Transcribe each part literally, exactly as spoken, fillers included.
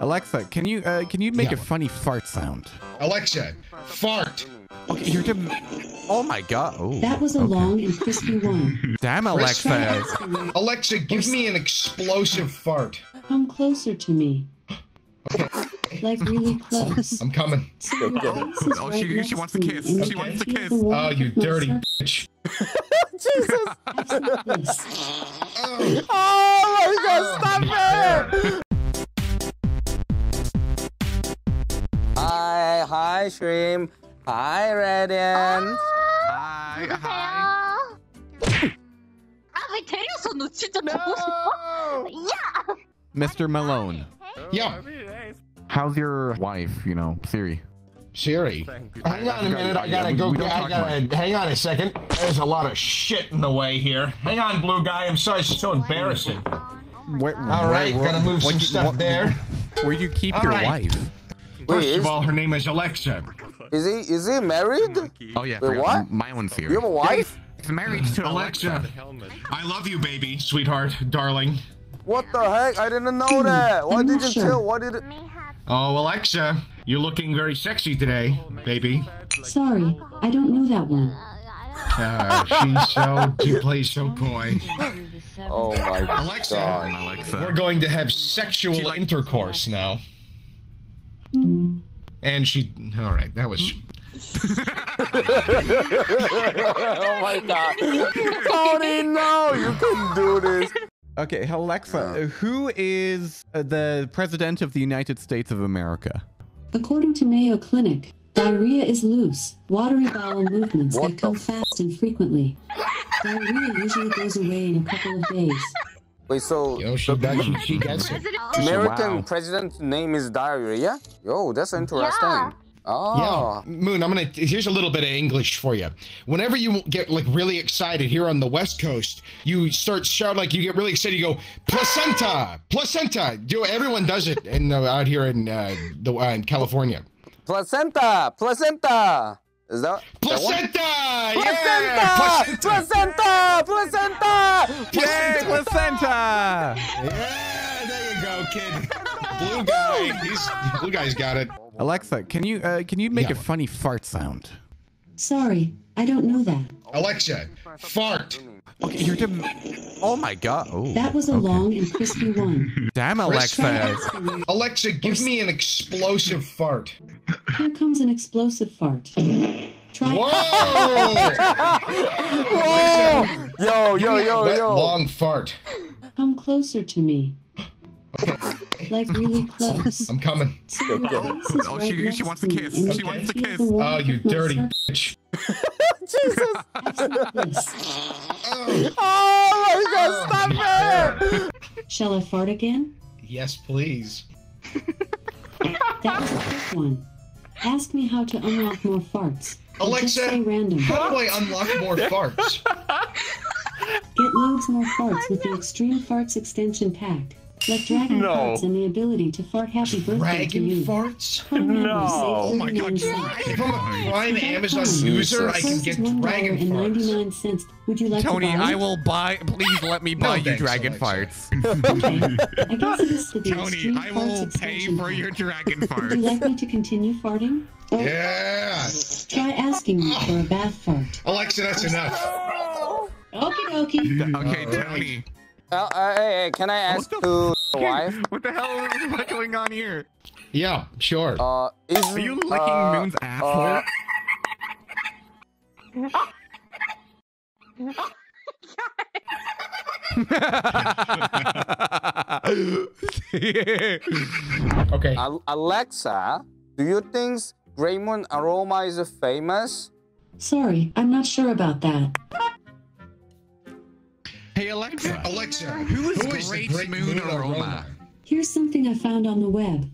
Alexa, can you uh, can you make yeah. a funny fart sound? Alexa, fart. Okay, you're giving... Oh my god. Oh, that was a okay. long and crispy one. Damn, Alexa. Alexa, give me an explosive fart. Come closer to me. Like really close. I'm coming. Go get it. Oh, she, she wants to kiss. She okay. wants to kiss. Oh, you dirty bitch. Jesus. Oh. Oh my god, stop it! Hi, hi, Shreem. Hi, Redden. Hi, hi. Yeah. Mister Malone. Yeah. How's your wife, you know, Siri? Siri? Hang on a minute, I gotta go, I gotta, hang on a second. There's a lot of shit in the way here. Hang on, blue guy, I'm sorry, it's so embarrassing. Alright, gotta move some stuff there. Where do you keep your wife? First of all, her name is Alexa. Is he, is he married? Oh yeah, wait, what? My own Siri. You have a wife? He's married to Alexa. I love you, baby, sweetheart, darling. What the heck? I didn't know that. Why did you chill? Why did it... Oh, Alexa, you're looking very sexy today, baby. Sorry, I don't know that one. Uh, she's so, she plays so coy. Oh my Alexa, God. Alexa, we're going to have sexual she intercourse now. Mm. And she, all right, that was... Oh my God. Cody, no, you couldn't do this. Okay, Alexa, who is the president of the United States of America? According to Mayo Clinic, diarrhea is loose, watery bowel movements what that come fast and frequently. Diarrhea usually goes away in a couple of days. Wait, so... Yo, she, the, she gets it. American wow. president's name is diarrhea? Yo, that's interesting. Yeah. Oh. Yeah. Moon, I'm gonna, here's a little bit of English for you. Whenever you get like really excited here on the West Coast, you start shouting, like you get really excited, you go, placenta, placenta. Do everyone does it in, uh, out here in, uh, the, uh, in California. Placenta, placenta. Is that placenta? That yeah. Placenta, placenta, placenta, placenta. Yay, placenta. Yeah, there you go, kid. Blue guy, he's, blue guy's got it. Alexa, can you uh, can you make yeah. a funny fart sound? Sorry, I don't know that. Alexa, fart. Okay, you're doing. Oh my god. Oh, that was a okay. long and crispy one. Damn, Alexa. Alexa, give me an explosive fart. Here comes an explosive fart. Try. Whoa! Whoa! Yo, yo, yo, yo. Long fart. Come closer to me. Like really close. I'm coming. Go get it. Oh, she, she wants to kiss. She okay. wants to kiss. Oh, you dirty bitch. Jesus. Oh. Oh my god, stop it! Shall I fart again? Yes, please. That was a quick one. Ask me how to unlock more farts. Alexa, random. How do I unlock more farts? Get loads more farts with the Extreme Farts Extension Pack. Like dragon no. farts and the ability to fart happy birthday dragon to you. Dragon farts? No. Oh my god. If I'm a Prime Amazon user, I can get dragon farts. Would you like Tony, to buy I will buy. Please let me buy no, you thanks, dragon Alexa. Farts. Okay. I guess it is the Tony, I will pay for part. Your dragon farts. Would you like me to continue farting? Or yeah. Try asking me for a bath fart. Alexa, that's enough. Okie dokie. Okay, right. Tony. Well, uh, hey, hey, can I ask who the wife? What the hell is going on here? Yeah, sure. Uh, is, Are you licking uh, Moon's asshole? Uh, okay. Alexa, do you think GreatMoonAroma is famous? Sorry, I'm not sure about that. Hey Alexa, Alexa, who is, who is Great, Great GreatMoonAroma? Here's something I found on the web.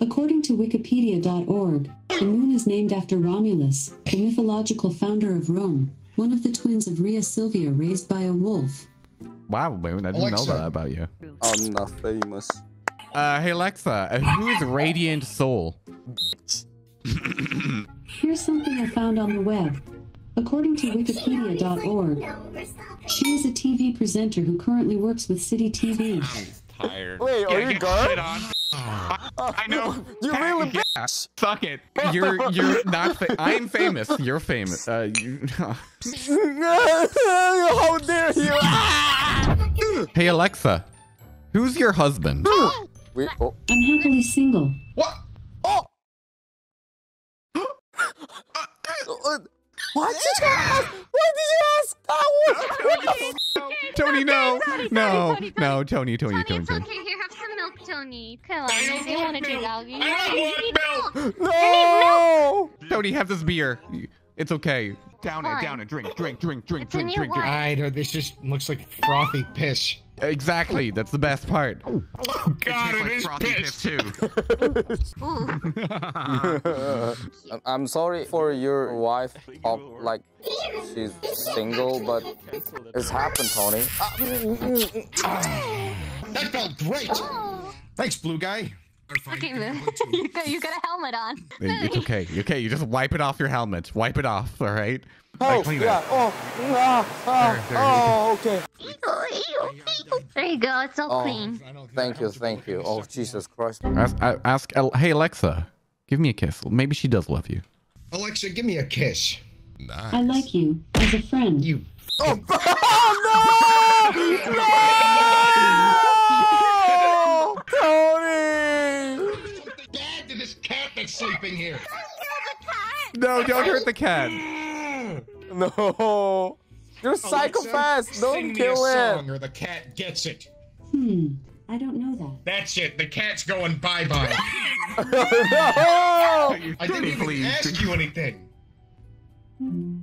According to Wikipedia dot org, the moon is named after Romulus, the mythological founder of Rome, one of the twins of Rhea Silvia raised by a wolf. Wow, Moon, I didn't Alexa. know that about you. I'm not famous. Uh, hey Alexa, uh, who is Radiant Soul? Here's something I found on the web. According to Wikipedia dot org, she is a T V presenter who currently works with City T V. I'm tired. Wait, are you good? I, I know. You really yeah, bitch. Suck it. You're you're not. Fa I'm famous. You're famous. Uh, you. How dare you? Hey Alexa, who's your husband? Wait, oh. I'm happily single. What? Oh. What did you ask? What did you ask? Oh, what? Tony, no, no, no, Tony, Tony, Tony. Tony, it's okay. Here, have some milk, Tony. Come on, I don't want to drink algae. I don't want milk. No, Tony, have this beer. It's okay. Down it, down it. Drink, drink, drink, drink, drink, drink. I know this just looks like frothy piss. Exactly, that's the best part. Oh God, it, it like is piss too. I'm sorry for your wife, of, like she's single, but it's happened, Tony. That felt great. Thanks, blue guy. Okay, you got, you got a helmet on. It's okay, it's okay. You just wipe it off your helmet. Wipe it off, all right? Oh, clean yeah. It. Oh, ah, ah, there, there oh, okay. There you go. It's all oh, clean. Thank you, thank you. Oh, Jesus Christ. Ask, ask, hey, Alexa, give me a kiss. Maybe she does love you. Alexa, give me a kiss. Nice. I like you as a friend. You. Oh, oh no! No! Sleeping here. No, don't hurt the cat. No, you're psychopaths. Don't kill it. Or the cat gets it. Hmm, I don't know that. That's it. The cat's going bye bye. No! I didn't even ask you anything. Wait,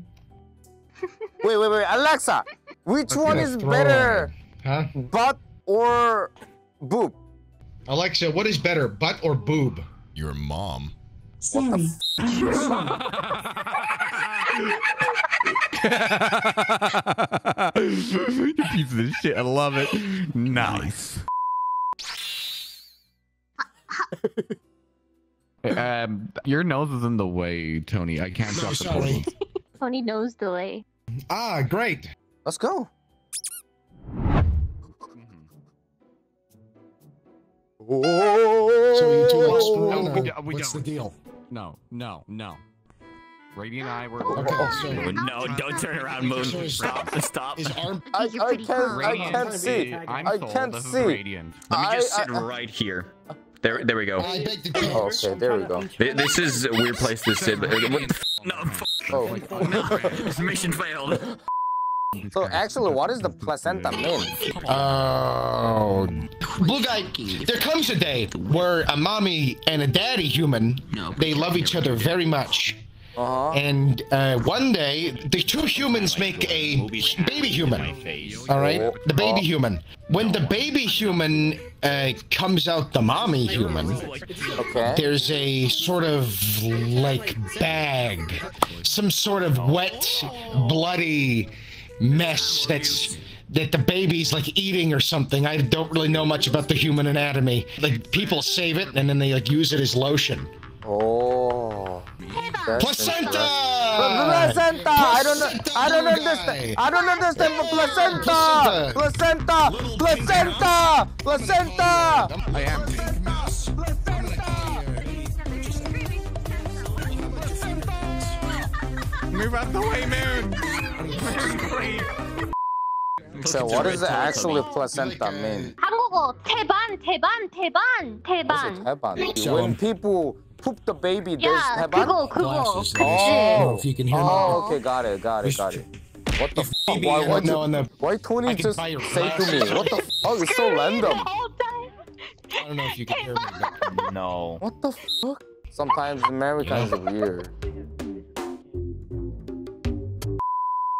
wait, wait, Alexa. Which one is better, huh? Butt or boob? Alexa, what is better, butt or boob? Your mom. Sorry. You piece of shit. I love it. Nice. um, your nose is in the way, Tony. I can't drop the portals. Tony nose delay. Ah, great. Let's go. So you two explode? No, no, what's don't. The deal? No, no, no. Brady and I were. Okay, so no, don't turn around, Moon. So stop. Stop. His arm. I, I can't. I can't see. I'm I can't this see. Is radiant. Let me just I, sit I, right here. There, there we go. Oh, okay, there we go. This is a weird place to sit. What the f no, f oh. No, this mission failed. So actually, what is the placenta mean? Oh, blue guy. There comes a day where a mommy and a daddy human, they love each other very much, uh-huh. and uh, one day the two humans make a baby human. All right, the baby human. When the baby human uh, comes out, the mommy human. Okay. There's a sort of like bag, some sort of wet, bloody mess that's that the baby's like eating or something. I don't really know much about the human anatomy. Like people save it and then they like use it as lotion. Oh, placenta! Placenta! Placenta! I don't know. I don't understand. I don't understand. Placenta! Placenta! Placenta! Placenta! I am. Move out the way, Moon! So what does the actual placenta mean? 한국어 태반, 태반, 태반, 태반. When people poop the baby, there's 태반? Yeah, 그거, 그거. Oh, oh, okay, got it, got it, got it. What the f***? Why, why, why, why Tony just say to me, what the f***? Oh, it's so random. I don't know if you can hear me, but no. What the f***? Sometimes Americans are weird.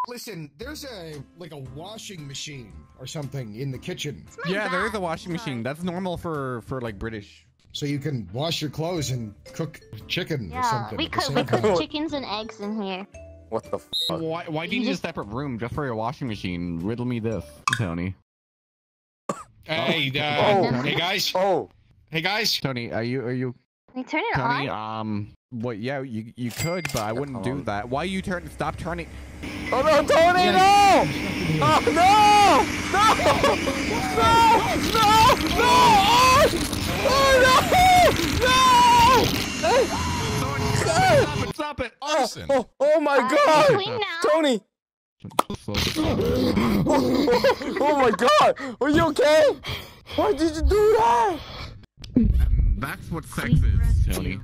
Listen, there's a like a washing machine or something in the kitchen. Yeah, there is a washing machine. That's normal for for like British. So you can wash your clothes and cook chicken yeah, or something. We cook we cook chickens and eggs in here. What the fuck? Why why do you need a separate room just for your washing machine? Riddle me this, Tony. Hey, uh, oh. hey guys. Oh. Hey guys. Tony, are you are you Can you turn it Tony, on? um Well, yeah, you you could, but I wouldn't do that. Why you turn? Stop turning. Oh no, Tony! No! Oh no! No! No! No! No! Oh no! No! Stop it! Arson! Oh, oh, oh my God! Tony! oh, oh my God! Are you okay? Why did you do that? And that's what sex is, Tony.